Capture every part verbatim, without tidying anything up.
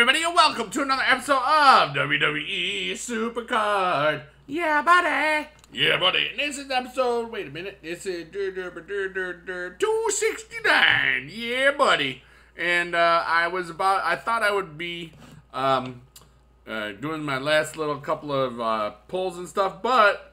everybody, and welcome to another episode of W W E Supercard. Yeah, buddy. Yeah, buddy. And this is episode, wait a minute, this is two sixty-nine. Yeah, buddy. And uh, I was about, I thought I would be um, uh, doing my last little couple of uh, pulls and stuff, but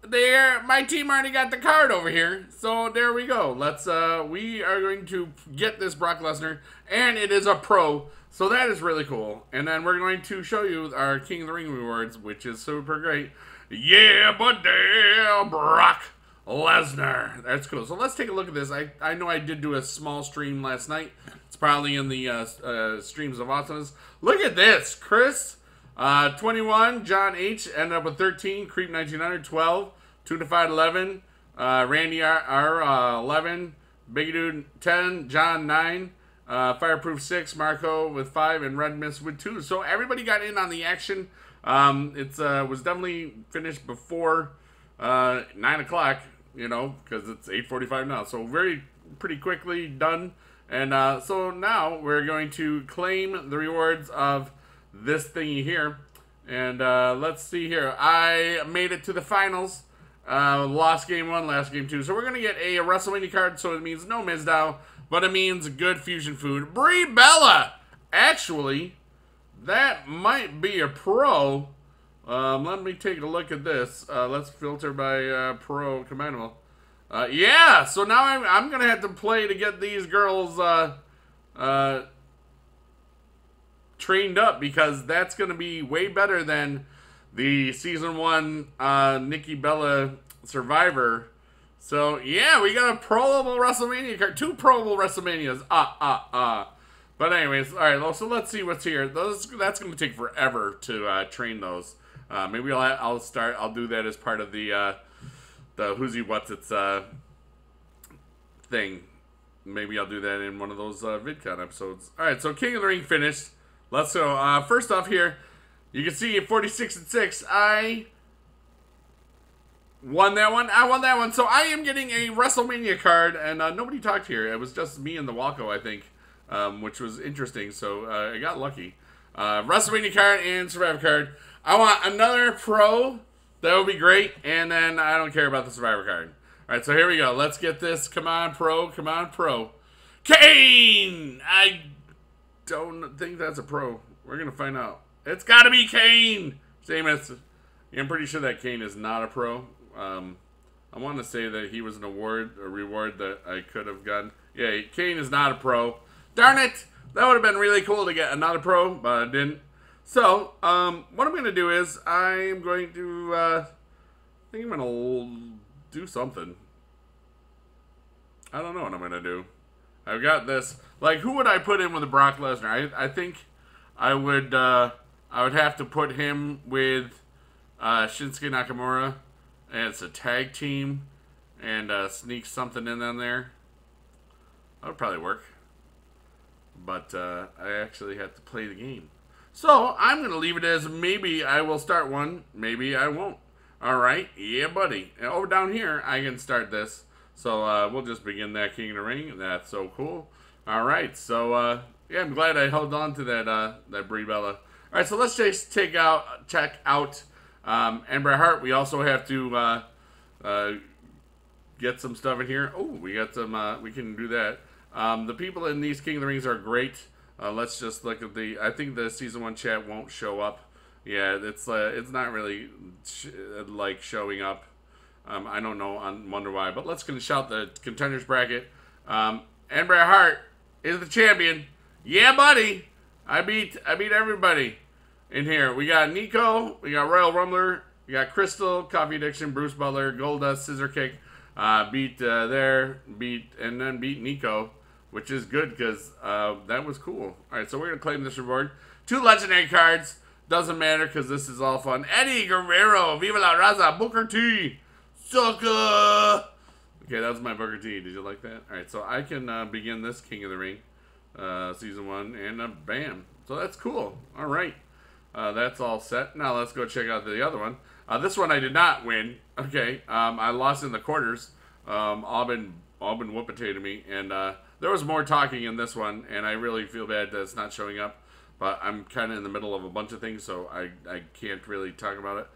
there, my team already got the card over here, so there we go. Let's, uh, we are going to get this Brock Lesnar, and it is a pro, so that is really cool. And then we're going to show you our King of the Ring rewards, which is super great. Yeah, but damn, Brock Lesnar. That's cool. So let's take a look at this. I, I know I did do a small stream last night. It's probably in the, uh, uh streams of awesomeness. Look at this, Chris. Uh, twenty-one, John H ended up with thirteen, Creep nineteen hundred, twelve, two to five, eleven, uh, Randy R, R uh, eleven, Big Dude ten, John nine, uh, Fireproof six, Marco with five, and Red Mist with two. So everybody got in on the action. Um, it's, uh, was definitely finished before, uh, nine o'clock, you know, because it's eight forty-five now. So very, pretty quickly done. And, uh, so now we're going to claim the rewards of this thingy here, and uh, let's see here. I made it to the finals, uh, lost game one, last game two, so we're gonna get a WrestleMania card. So it means no Mizdow, but it means good fusion food. Brie Bella, actually, that might be a pro. Um, let me take a look at this. Uh, let's filter by uh, pro commendable. Uh, yeah, so now I'm, I'm gonna have to play to get these girls uh, uh, trained up, because that's going to be way better than the season one uh, Nikki Bella Survivor. So yeah, we got a probable WrestleMania card, two probable WrestleManias. Ah ah ah. But anyways, all right. Well, so let's see what's here. Those that's going to take forever to uh, train those. Uh, maybe I'll I'll start. I'll do that as part of the uh, the who's he what's it's uh, thing. Maybe I'll do that in one of those uh, VidCon episodes. All right. So King of the Ring finished. Let's go. Uh, first off here, you can see at forty-six and six, I won that one. I won that one. So I am getting a WrestleMania card, and uh, nobody talked here. It was just me and the Walco, I think, um, which was interesting. So uh, I got lucky. Uh, WrestleMania card and Survivor card. I want another pro. That would be great. And then I don't care about the Survivor card. All right, so here we go. Let's get this. Come on, pro. Come on, pro. Kane! I... don't think that's a pro. We're gonna find out. It's gotta be Kane. Same as, I'm pretty sure that Kane is not a pro. Um, I want to say that he was an award, a reward that I could have gotten. Yeah, Kane is not a pro. Darn it! That would have been really cool to get another pro, but I didn't. So, um, what I'm gonna do is I'm going to, uh, I think I'm gonna do something. I don't know what I'm gonna do. I've got this. Like, who would I put in with a Brock Lesnar? I, I think I would uh, I would have to put him with uh, Shinsuke Nakamura. And it's a tag team. And uh, sneak something in on there. That would probably work. But uh, I actually have to play the game. So, I'm going to leave it as maybe I will start one. Maybe I won't. Alright, yeah, buddy. And over down here, I can start this. So, uh, we'll just begin that King of the Ring. That's so cool. All right. So, uh, yeah, I'm glad I held on to that, uh, that Brie Bella. All right. So, let's just take out, check out um, Ember Hart. We also have to uh, uh, get some stuff in here. Oh, we got some. Uh, we can do that. Um, the people in these King of the Rings are great. Uh, let's just look at the, I think the season one chat won't show up. Yeah, it's, uh, it's not really sh like showing up. Um, I don't know, I wonder why, but let's gonna shout the contenders bracket. Um, Ember Hart is the champion. Yeah, buddy. I beat I beat everybody in here. We got Nico, we got Royal Rumbler, we got Crystal, Coffee Addiction, Bruce Butler, Gold Dust, Scissor Kick. Uh, beat uh, there, beat and then beat Nico, which is good because uh, that was cool. All right, so we're gonna claim this reward. Two legendary cards. Doesn't matter because this is all fun. Eddie Guerrero, Viva la Raza, Booker T. Sucker! Okay, that was my Booker T. Did you like that? Alright, so I can uh, begin this King of the Ring, uh, Season one, and uh, bam. So that's cool. Alright. Uh, that's all set. Now let's go check out the other one. Uh, this one I did not win. Okay, um, I lost in the quarters. Um, Aubin, Aubin whoopatated me, and uh, there was more talking in this one, and I really feel bad that it's not showing up. but I'm kind of in the middle of a bunch of things, so I, I can't really talk about it.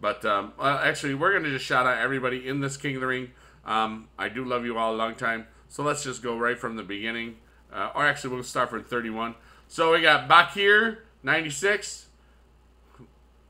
But um, well, actually, we're going to just shout out everybody in this King of the Ring. Um, I do love you all a long time, so let's just go right from the beginning. Uh, or actually, we'll start from thirty-one. So we got Bakir, ninety-six,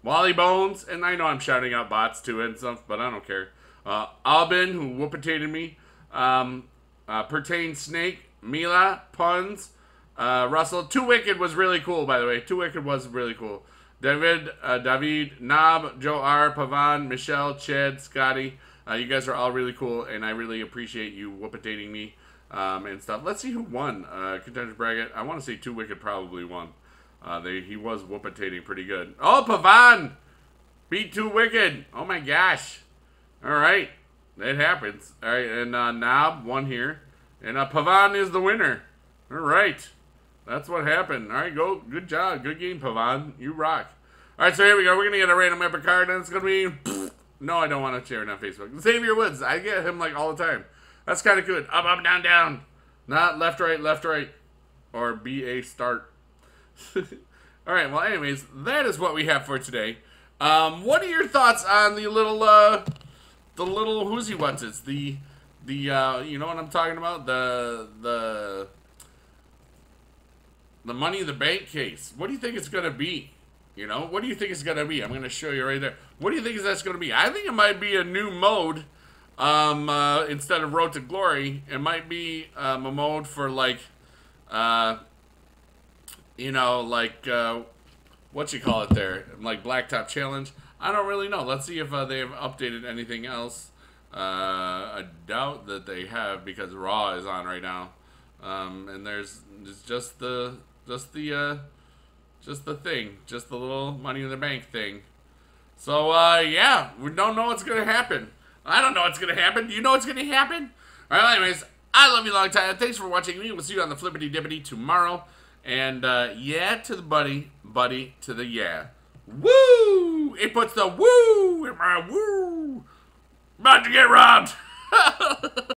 Wally Bones, and I know I'm shouting out bots too and stuff, but I don't care. Uh, Albin, who whoopitated me, um, uh, Pertain Snake, Mila, Puns, uh, Russell. Too Wicked was really cool, by the way. Too Wicked was really cool. David, uh, David, Nob, Joe R, Pavan, Michelle, Chad, Scotty. Uh, you guys are all really cool, and I really appreciate you whoopitating me um, and stuff. Let's see who won. Uh, Contender Bracket. I want to say Too Wicked probably won. Uh, they, he was whoopitating pretty good. Oh, Pavan beat Too Wicked. Oh, my gosh. All right. That happens. All right, and uh, Nob won here. And uh, Pavan is the winner. All right. That's what happened. All right, go. Good job. Good game, Pavan. You rock. All right, so here we go. We're going to get a random epic card, and it's going to be... No, I don't want to share it on Facebook. Xavier Woods. I get him, like, all the time. That's kind of good. Up, up, down, down. Not left, right, left, right. Or B A start. All right, well, anyways, that is what we have for today. Um, what are your thoughts on the little, uh... The little whoosie what's it's the... The, uh, you know what I'm talking about? The... The... The Money in the Bank case. What do you think it's going to be? You know, what do you think it's going to be? I'm going to show you right there. What do you think that's going to be? I think it might be a new mode. Um, uh, instead of Road to Glory, it might be um, a mode for like, uh, you know, like, uh, what you call it there? Like Blacktop Challenge. I don't really know. Let's see if uh, they have updated anything else. Uh, I doubt that they have because Raw is on right now. Um, and there's just the... Just the, uh, just the thing. Just the little Money in the Bank thing. So, uh, yeah. We don't know what's going to happen. I don't know what's going to happen. Do you know what's going to happen? All right, anyways. I love you long time. Thanks for watching me. We'll see you on the Flippity Dippity tomorrow. And, uh, yeah to the buddy. Buddy to the yeah. Woo! It puts the woo in my woo. About to get robbed.